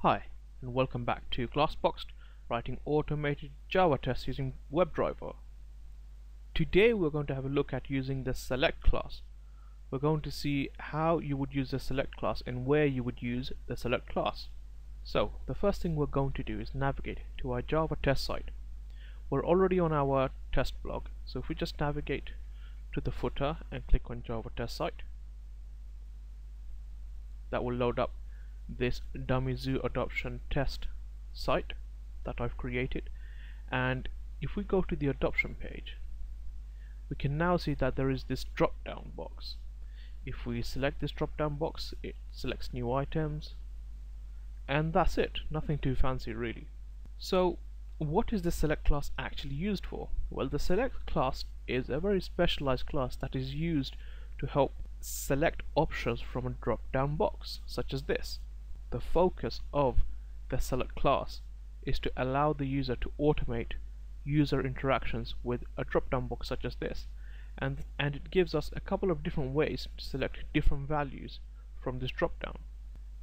Hi, and welcome back to Glassboxed, writing automated Java tests using WebDriver. Today we're going to have a look at using the Select class. We're going to see how you would use the Select class and where you would use the Select class. So, the first thing we're going to do is navigate to our Java test site. We're already on our test blog, so if we just navigate to the footer and click on Java test site, that will load up this dummy zoo adoption test site that I've created. And if we go to the adoption page, we can now see that there is this drop down box. If we select this drop down box, it selects new items, and that's it, nothing too fancy really. So what is the Select class actually used for? Well, the Select class is a very specialized class that is used to help select options from a drop down box such as this. The focus of the Select class is to allow the user to automate user interactions with a drop down box such as this, and it gives us a couple of different ways to select different values from this drop down.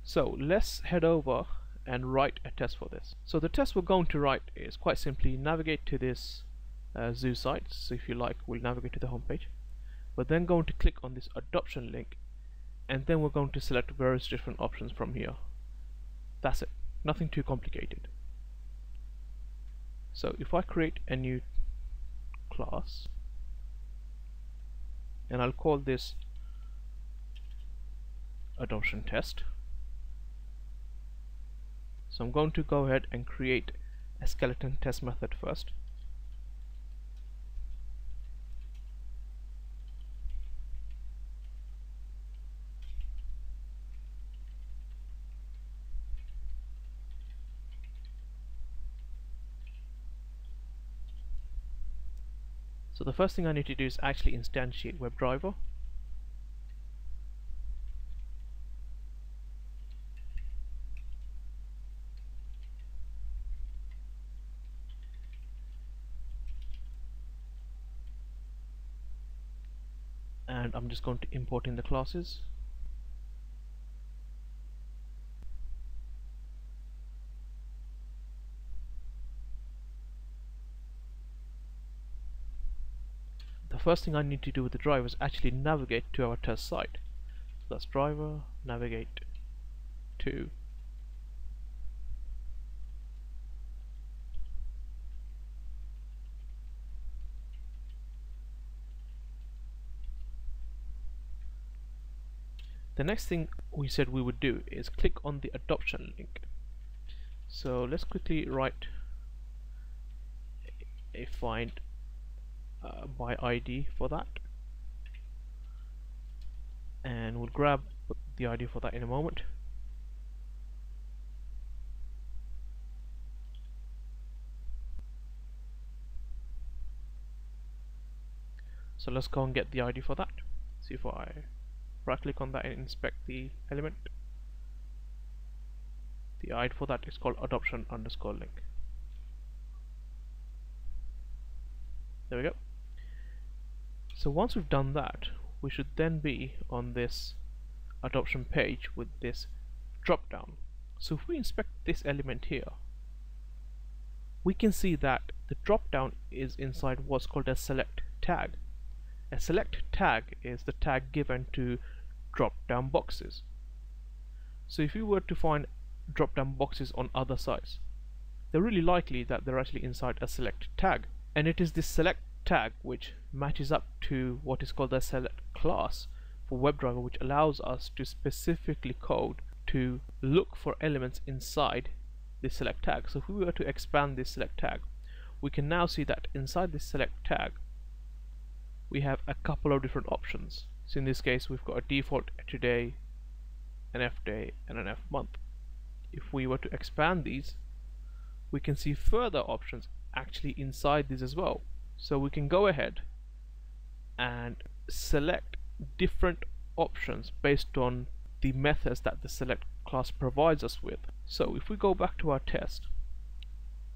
So let's head over and write a test for this. So the test we're going to write is quite simply navigate to this zoo site. So if you like, we'll navigate to the home page. We're then going to click on this adoption link, and then we're going to select various different options from here. That's it, nothing too complicated. So if I create a new class, and I'll call this adoption test. So I'm going to go ahead and create a skeleton test method first. So the first thing I need to do is actually instantiate WebDriver. And I'm just going to import in the classes. The first thing I need to do with the driver is actually navigate to our test site. So that's driver, navigate to. The next thing we said we would do is click on the adoption link. So let's quickly write a find by ID for that, and we'll grab the ID for that in a moment. So let's go and get the ID for that. See if I right click on that and inspect the element. The ID for that is called adoption underscore link. There we go. So once we've done that, we should then be on this adoption page with this drop down. So if we inspect this element here, we can see that the drop down is inside what's called a select tag. A select tag is the tag given to drop down boxes. So if you were to find drop down boxes on other sites, they're really likely that they're actually inside a select tag, and it is this select tag which matches up to what is called the Select class for WebDriver, which allows us to specifically code to look for elements inside this select tag. So if we were to expand this select tag, we can now see that inside this select tag we have a couple of different options. So in this case we've got a default today, an F day and an F month. If we were to expand these, we can see further options actually inside these as well. So we can go ahead and select different options based on the methods that the Select class provides us with. So if we go back to our test,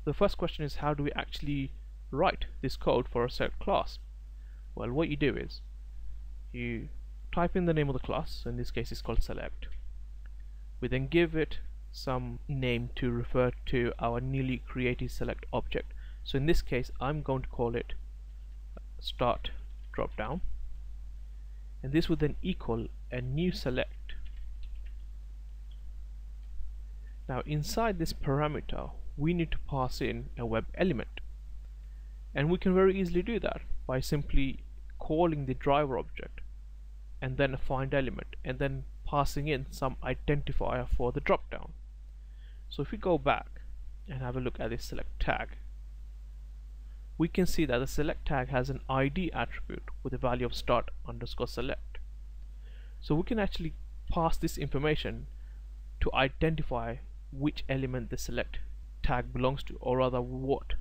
the first question is, how do we actually write this code for a Select class? Well, what you do is you type in the name of the class, in this case it's called Select. We then give it some name to refer to our newly created Select object. So in this case I'm going to call it Start dropdown, and this would then equal a new Select. Now inside this parameter we need to pass in a web element, and we can very easily do that by simply calling the driver object and then a find element and then passing in some identifier for the dropdown. So if we go back and have a look at this Select tag, we can see that the Select tag has an ID attribute with a value of start_select. So we can actually pass this information to identify which element the Select tag belongs to, or rather what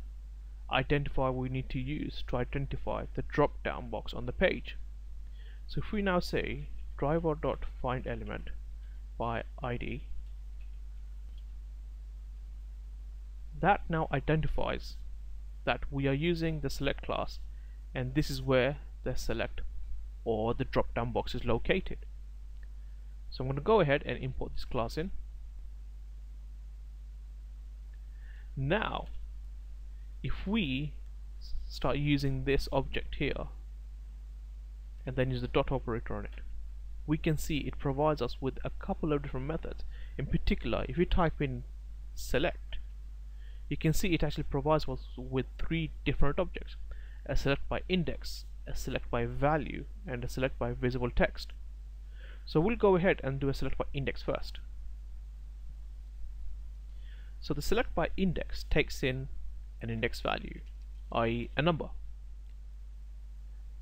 identifier we need to use to identify the drop down box on the page. So if we now say driver.findElement by ID, that now identifies that we are using the Select class, and this is where the Select or the drop down box is located. So I'm going to go ahead and import this class in. Now if we start using this object here and then use the dot operator on it, we can see it provides us with a couple of different methods. In particular, if you type in Select, you can see it actually provides us with three different objects: a Select by index, a Select by value, and a Select by visible text. So we'll go ahead and do a Select by index first. So the Select by index takes in an index value, i.e. a number,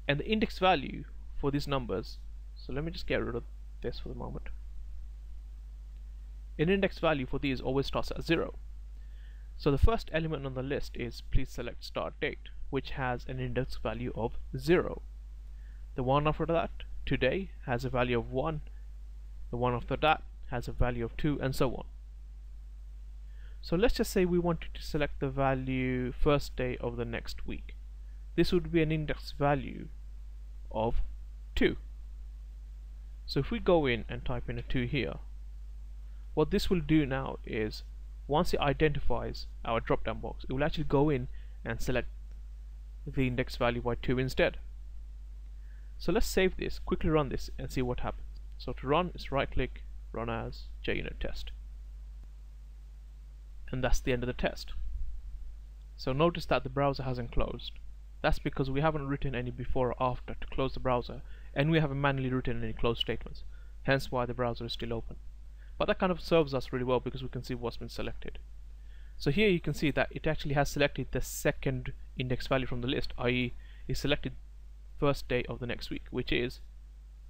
and the index value for these numbers, so let me just get rid of this for the moment, an index value for these always starts at 0. So the first element on the list is please select start date, which has an index value of 0. The one after that, today, has a value of 1. The one after that has a value of 2, and so on. So let's just say we wanted to select the value first day of the next week. This would be an index value of 2. So if we go in and type in a 2 here, what this will do now is, once it identifies our drop down box, it will actually go in and select the index value by 2 instead. So let's save this, quickly run this and see what happens. So to run is right click, run as JUnit test. And that's the end of the test. So notice that the browser hasn't closed. That's because we haven't written any before or after to close the browser, and we haven't manually written any close statements, hence why the browser is still open. But that kind of serves us really well because we can see what's been selected. So here you can see that it actually has selected the second index value from the list, i.e. it selected first day of the next week, which is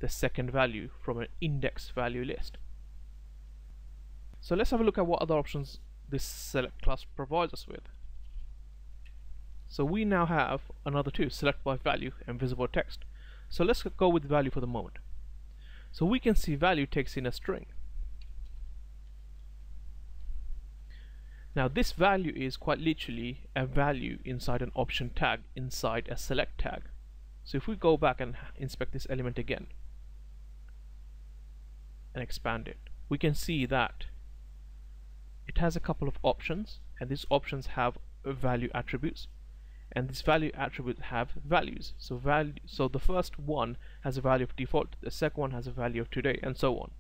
the second value from an index value list. So let's have a look at what other options this Select class provides us with. So we now have another two, Select by value and visible text. So let's go with value for the moment. So we can see value takes in a string. Now this value is quite literally a value inside an option tag inside a Select tag. So if we go back and inspect this element again and expand it, we can see that it has a couple of options, and these options have value attributes, and these value attributes have values. So the first one has a value of default, the second one has a value of today, and so on.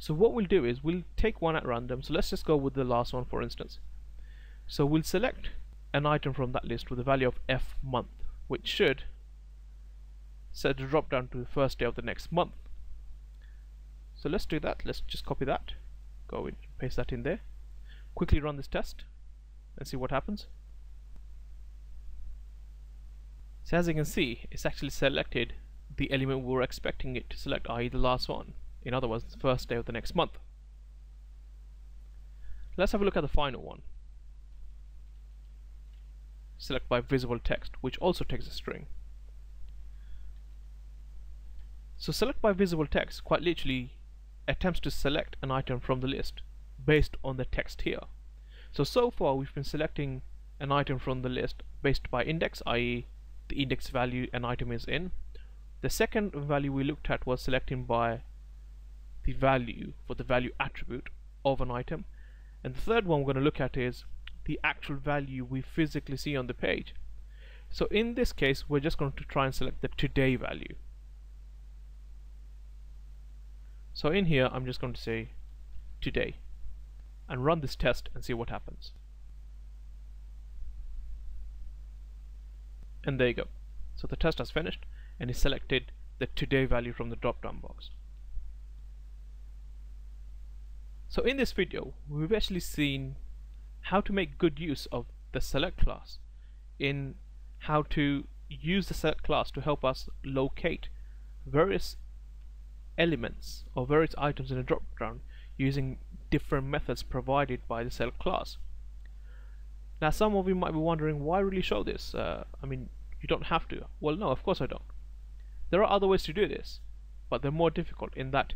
So what we'll do is we'll take one at random. So let's just go with the last one, for instance. So we'll select an item from that list with a value of F month, which should set the drop down to the first day of the next month. So let's do that. Let's just copy that, go in, paste that in there, quickly run this test and see what happens. So as you can see, it's actually selected the element we were expecting it to select, i.e. the last one. In other words, the first day of the next month. Let's have a look at the final one, Select by visible text, which also takes a string. So Select by visible text quite literally attempts to select an item from the list based on the text here. So far we've been selecting an item from the list based by index, i.e. the index value an item is in, The second value we looked at was selecting by the value for the value attribute of an item, and the third one we're going to look at is the actual value we physically see on the page. So in this case we're just going to try and select the today value. So in here I'm just going to say today and run this test and see what happens. And there you go. So the test has finished and it selected the today value from the drop down box. So in this video we've actually seen how to make good use of the Select class, in how to use the Select class to help us locate various elements or various items in a drop down using different methods provided by the Select class. Now some of you might be wondering, why really show this? I mean, you don't have to. Well, no, of course I don't. There are other ways to do this, but they're more difficult, in that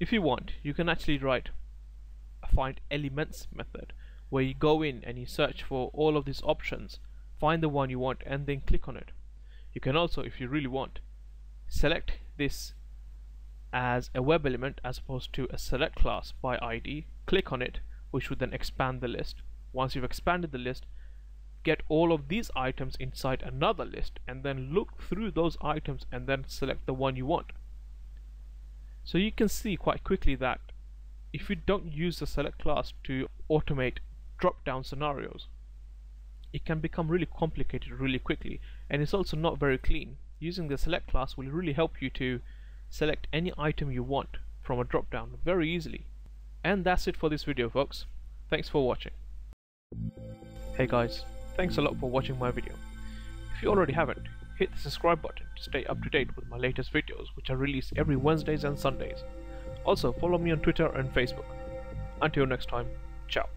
if you want you can actually write a find elements method where you go in and you search for all of these options, find the one you want and then click on it. You can also, if you really want, select this as a web element as opposed to a select class by ID, click on it, which would then expand the list. Once you've expanded the list, get all of these items inside another list and then look through those items and then select the one you want. So you can see quite quickly that if you don't use the select class to automate drop-down scenarios, it can become really complicated really quickly, and it's also not very clean. Using the select class will really help you to select any item you want from a drop-down very easily. And that's it for this video, folks. Thanks for watching. Hey guys, thanks a lot for watching my video. If you already haven't, hit the subscribe button to stay up to date with my latest videos, which I release every Wednesdays and Sundays. Also follow me on Twitter and Facebook. Until next time, ciao.